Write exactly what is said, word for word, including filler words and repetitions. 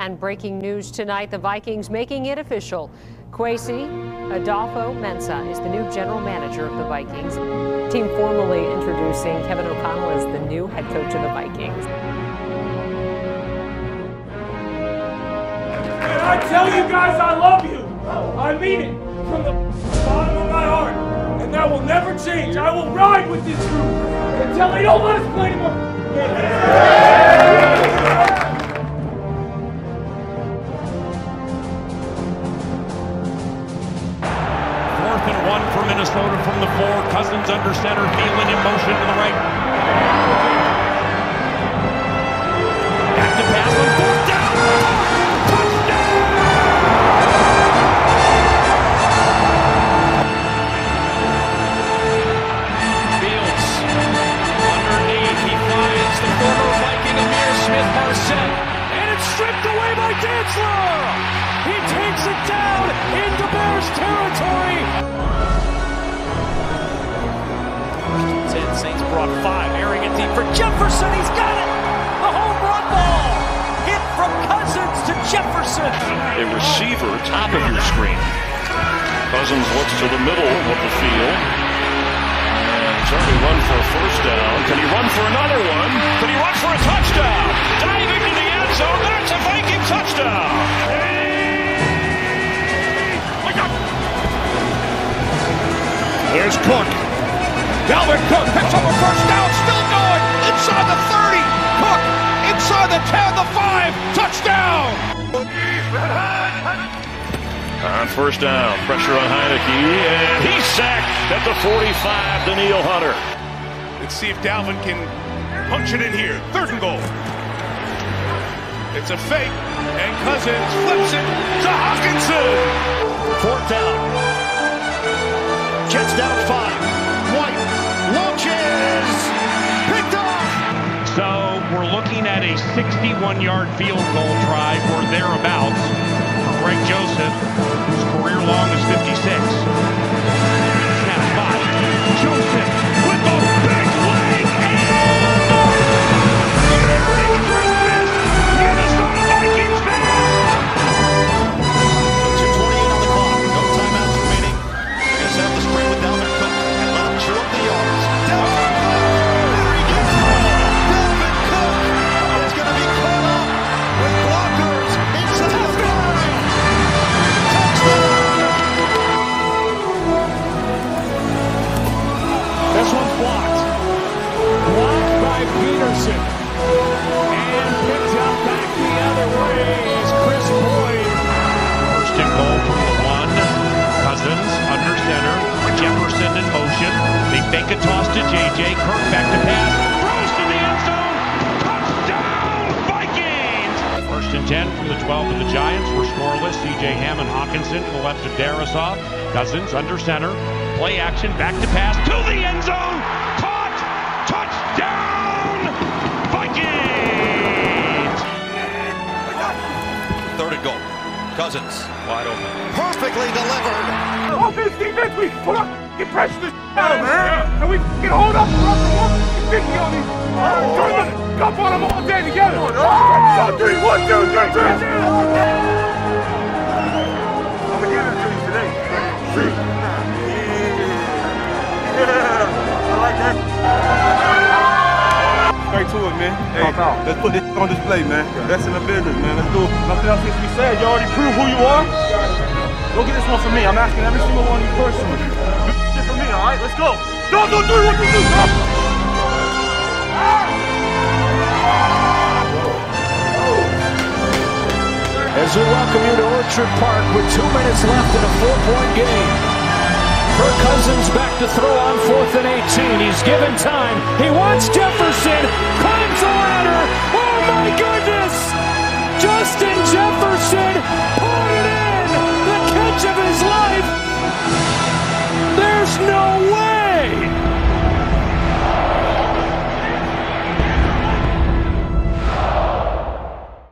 And breaking news tonight, the Vikings making it official. Kwesi Adofo-Mensah is the new general manager of the Vikings. Team formally introducing Kevin O'Connell as the new head coach of the Vikings. And I tell you guys I love you. I mean it from the bottom of my heart. And that will never change. I will ride with this group until they don't let us play anymore. Minnesota from the four, Cousins under center, Kielin in motion to the right. Back to pass on fourth down. Touchdown! Fields underneath, he finds the former Viking Amir Smith-Marset, and it's stripped away by Dantzler. He takes it down into Bears territory. Saints brought five, airing it deep for Jefferson, he's got it! A home run ball! Hit from Cousins to Jefferson! A receiver, top of your screen. Cousins looks to the middle of the field. And he's already run for a first down. Can he run for another one? Can he run for a touchdown? Diving to the end zone, that's a Viking touchdown! Hey! Wake up! Here's Cook. Dalvin Cook picks up a first down, still going, inside the thirty, Cook, inside the ten, the five, touchdown! On first down, pressure on Heineke, and he's sacked at the forty-five, Danielle Hunter. Let's see if Dalvin can punch it in here, third and goal. It's a fake, and Cousins flips it to Hawkinson! Fourth down, Jets down five. Launches, picked off. So we're looking at a sixty-one yard field goal try or thereabouts for Greg Joseph, whose career long is fifty-six. Snap five. Joseph with a big leg and Merry Christmas, Minnesota Vikings fans! two twenty-eight on the clock. No timeouts remaining. Here's out the spring with Dalvin Cook and let him chew up the yard. Jefferson in motion. They make a toss to J J. Kirk back to pass. Throws to the end zone. Touchdown, Vikings! First and ten from the twelve of the Giants. We're scoreless. C J. Hammond, Hawkinson to the left of Darasov. Cousins under center. Play action. Back to pass. To the end zone. Caught. Touchdown, Vikings! Third and goal. Cousins wide open. Perfectly delivered. Offense, defense, we put up, you press this out of man, and we can hold up, you fifty on these, oh, up on them all day together. Oh, no. Oh, three, one, two, three, three. I'm gonna give it to you today. See? Yeah. Yeah. I like that. Straight to it, man. Hey, oh, let's put this on display, man. That's in the business, man. Let's do it. Nothing else needs to be said. You already proved who you are. Go get this one for me. I'm asking every single one of you personally. Do shit for me, all right? Let's go. No, no, do what you do. No. As we welcome you to Orchard Park with two minutes left in a four-point game. Kirk Cousins back to throw on fourth and eighteen. He's given time. He wants Jefferson. Climbs the ladder. Oh, my goodness. Justin Jefferson.